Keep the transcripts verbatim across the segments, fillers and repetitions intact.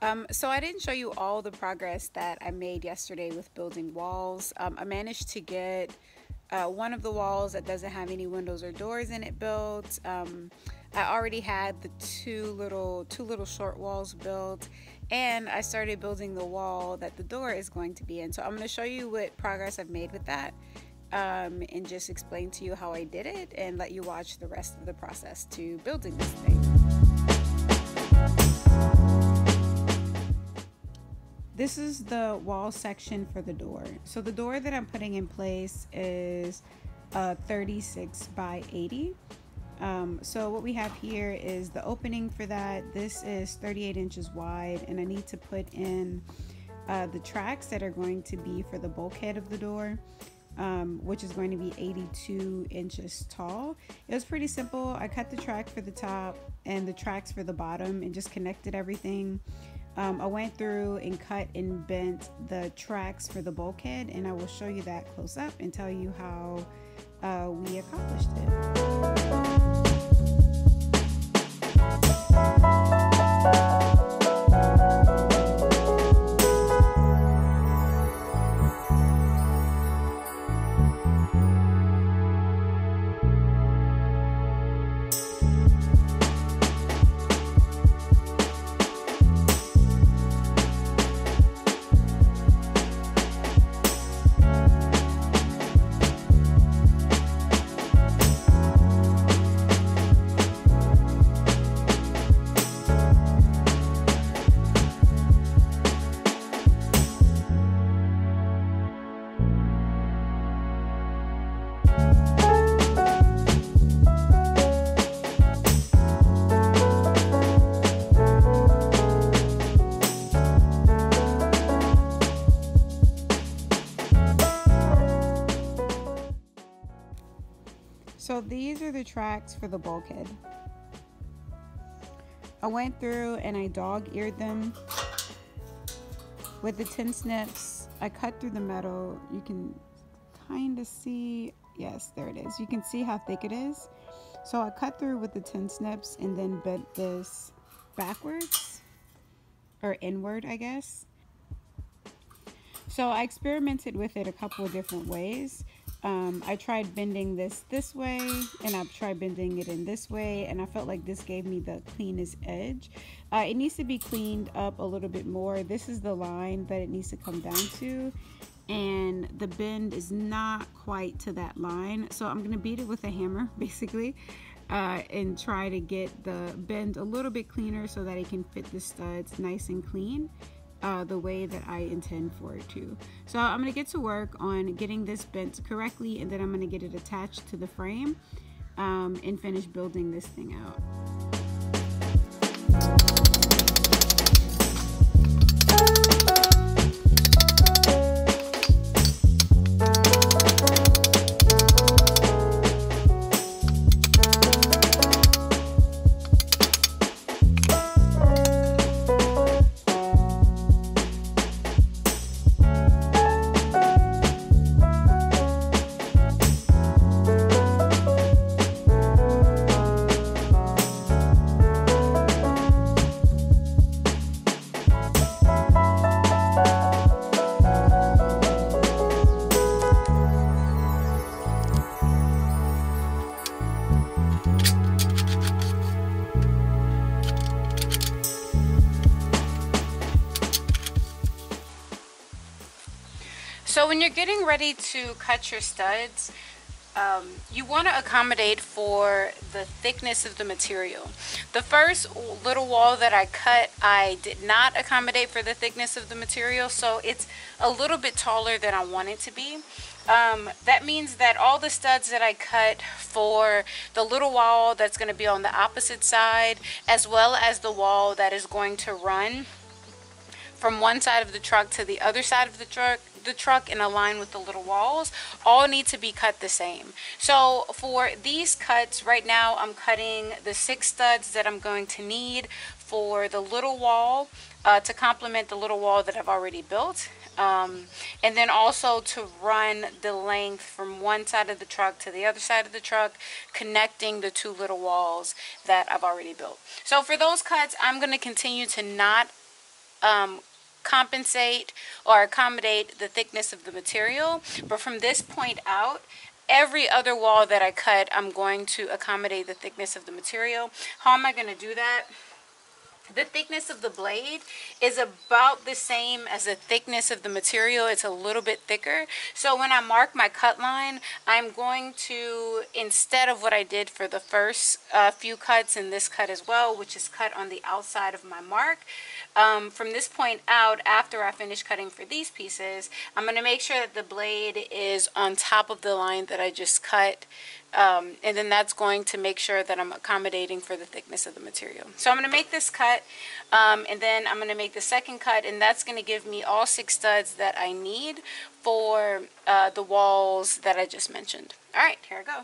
Um, so I didn't show you all the progress that I made yesterday with building walls. Um, I managed to get uh, one of the walls that doesn't have any windows or doors in it built. Um, I already had the two little two little short walls built, and I started building the wall that the door is going to be in. So I'm going to show you what progress I've made with that, um, and just explain to you how I did it and let you watch the rest of the process to building this thing. This is the wall section for the door. So the door that I'm putting in place is uh, thirty-six by eighty. Um, so what we have here is the opening for that. This is thirty-eight inches wide, and I need to put in uh, the tracks that are going to be for the bulkhead of the door, um, which is going to be eighty-two inches tall. It was pretty simple. I cut the track for the top and the tracks for the bottom and just connected everything. Um, I went through and cut and bent the tracks for the bulkhead, and I will show you that close up and tell you how uh, we accomplished it. So these are the tracks for the bulkhead. I went through and I dog-eared them with the tin snips. I cut through the metal. You can kind of see, yes, there it is. You can see how thick it is. So I cut through with the tin snips and then bent this backwards, or inward, I guess. So I experimented with it a couple of different ways. Um, I tried bending this this way, and I've tried bending it in this way, and I felt like this gave me the cleanest edge. Uh, it needs to be cleaned up a little bit more. This is the line that it needs to come down to, and the bend is not quite to that line. So I'm going to beat it with a hammer, basically, uh, and try to get the bend a little bit cleaner so that it can fit the studs nice and clean. Uh, the way that I intend for it to. So I'm going to get to work on getting this bent correctly, and then I'm going to get it attached to the frame um, and finish building this thing out. So when you're getting ready to cut your studs, um, you want to accommodate for the thickness of the material. The first little wall that I cut, I did not accommodate for the thickness of the material, so it's a little bit taller than I want it to be. Um, that means that all the studs that I cut for the little wall that's going to be on the opposite side, as well as the wall that is going to run from one side of the truck to the other side of the truck, the truck and align with the little walls, all need to be cut the same. So for these cuts right now, I'm cutting the six studs that I'm going to need for the little wall uh, to complement the little wall that I've already built, um, and then also to run the length from one side of the truck to the other side of the truck, connecting the two little walls that I've already built. So for those cuts, I'm going to continue to not um, compensate or accommodate the thickness of the material, but from this point out, every other wall that I cut, I'm going to accommodate the thickness of the material. How am I going to do that? The thickness of the blade is about the same as the thickness of the material. It's a little bit thicker. So when I mark my cut line, I'm going to, instead of what I did for the first uh, few cuts and this cut as well, which is cut on the outside of my mark, um, from this point out, after I finish cutting for these pieces, I'm going to make sure that the blade is on top of the line that I just cut. Um, and then that's going to make sure that I'm accommodating for the thickness of the material. So I'm going to make this cut, um, and then I'm going to make the second cut, and that's going to give me all six studs that I need for uh, the walls that I just mentioned. All right, here I go.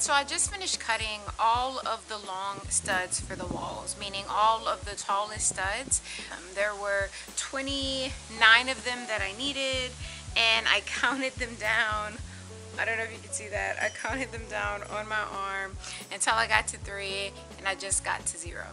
So I just finished cutting all of the long studs for the walls, meaning all of the tallest studs. Um, there were twenty-nine of them that I needed, and I counted them down. I don't know if you can see that. I counted them down on my arm until I got to three, and I just got to zero.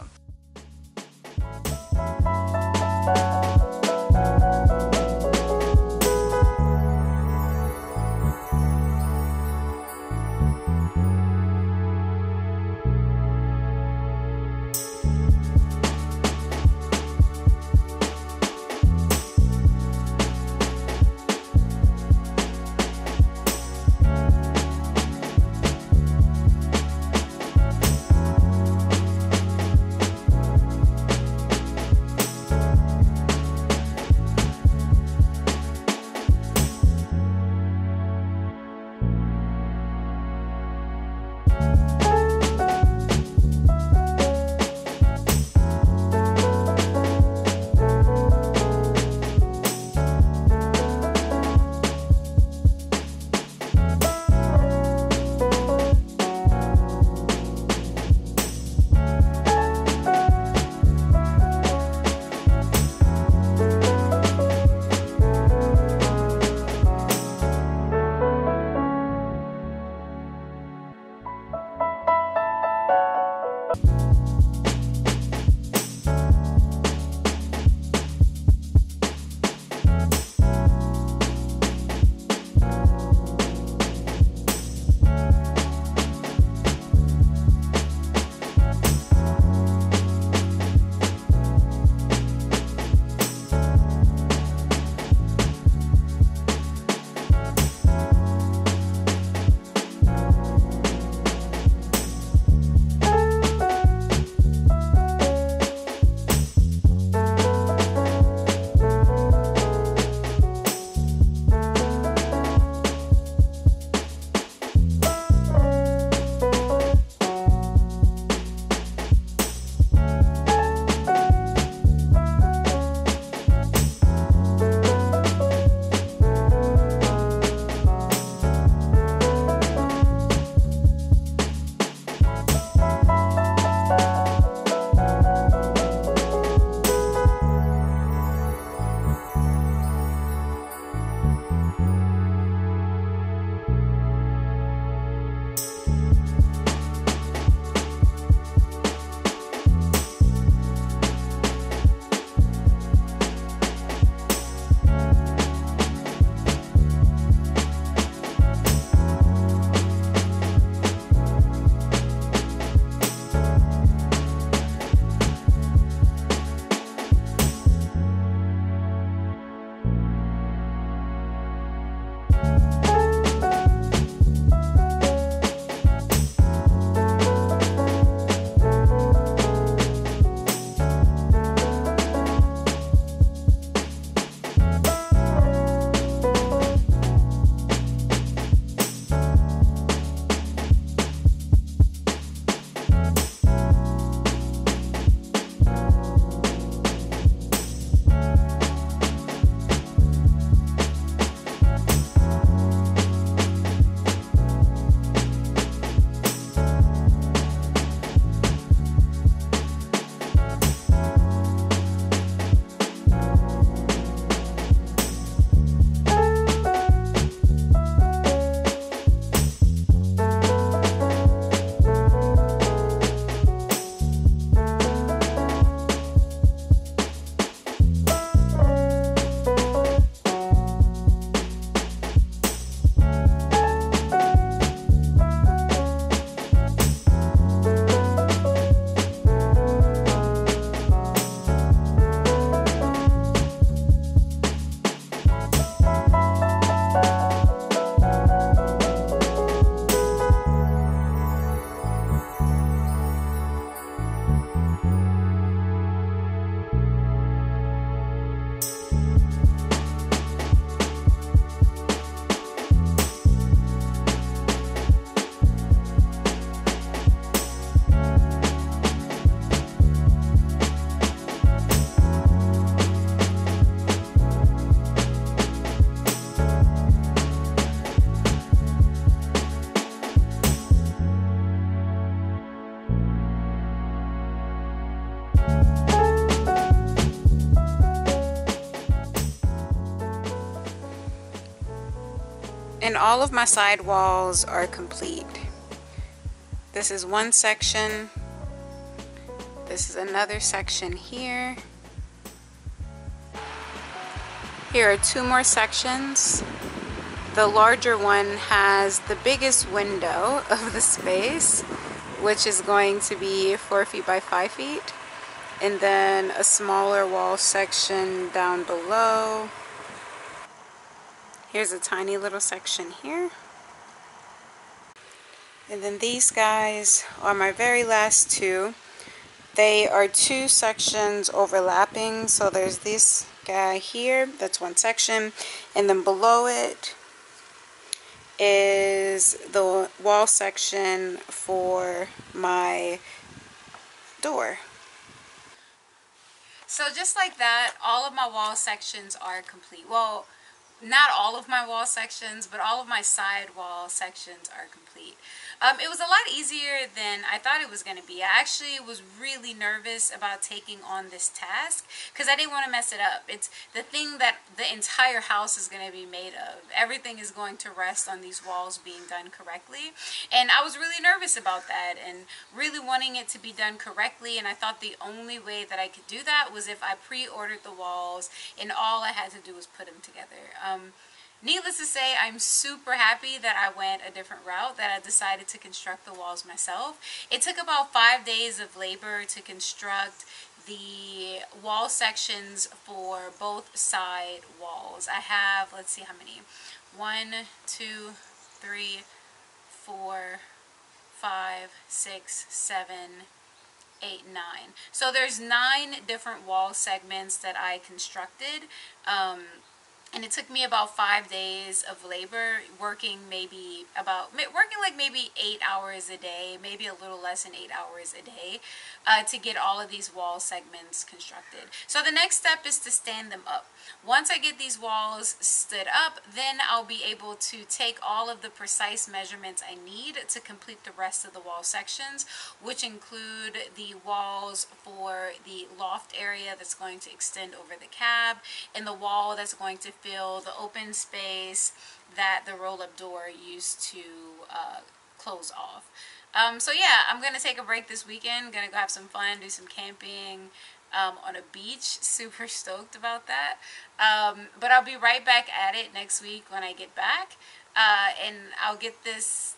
And all of my side walls are complete. This is one section. This is another section here. Here are two more sections. The larger one has the biggest window of the space, which is going to be four feet by five feet. And then a smaller wall section down below. Here's a tiny little section here. And then these guys are my very last two. They are two sections overlapping. So there's this guy here, that's one section. And then below it is the wall section for my door. So just like that, all of my wall sections are complete. Well, not all of my wall sections, but all of my side wall sections are complete. Um, it was a lot easier than I thought it was going to be. I actually was really nervous about taking on this task because I didn't want to mess it up. It's the thing that the entire house is going to be made of. Everything is going to rest on these walls being done correctly. And I was really nervous about that and really wanting it to be done correctly. And I thought the only way that I could do that was if I pre-ordered the walls and all I had to do was put them together. Um, Needless to say, I'm super happy that I went a different route, that I decided to construct the walls myself. It took about five days of labor to construct the wall sections for both side walls. I have, let's see how many, one, two, three, four, five, six, seven, eight, nine. So there's nine different wall segments that I constructed. Um, And it took me about five days of labor, working maybe about, working like maybe eight hours a day, maybe a little less than eight hours a day, uh, to get all of these wall segments constructed. So the next step is to stand them up. Once I get these walls stood up, then I'll be able to take all of the precise measurements I need to complete the rest of the wall sections, which include the walls for the loft area that's going to extend over the cab, and the wall that's going to fill the open space that the roll-up door used to uh, close off. Um, so yeah, I'm gonna take a break this weekend, gonna go have some fun, do some camping um, on a beach, super stoked about that. Um, but I'll be right back at it next week when I get back, uh, and I'll get this,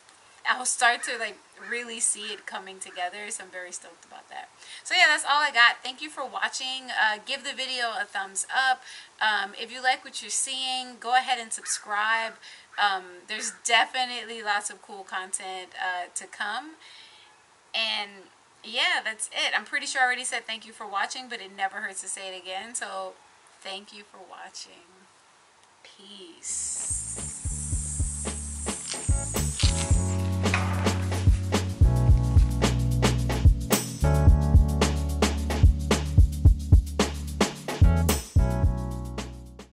I'll start to like really see it coming together, so I'm very stoked about that. So yeah, that's all I got. Thank you for watching. Uh, give the video a thumbs up. Um, if you like what you're seeing, go ahead and subscribe. Um, there's definitely lots of cool content uh, to come. And yeah, that's it. I'm pretty sure I already said thank you for watching, but it never hurts to say it again. So thank you for watching. Peace.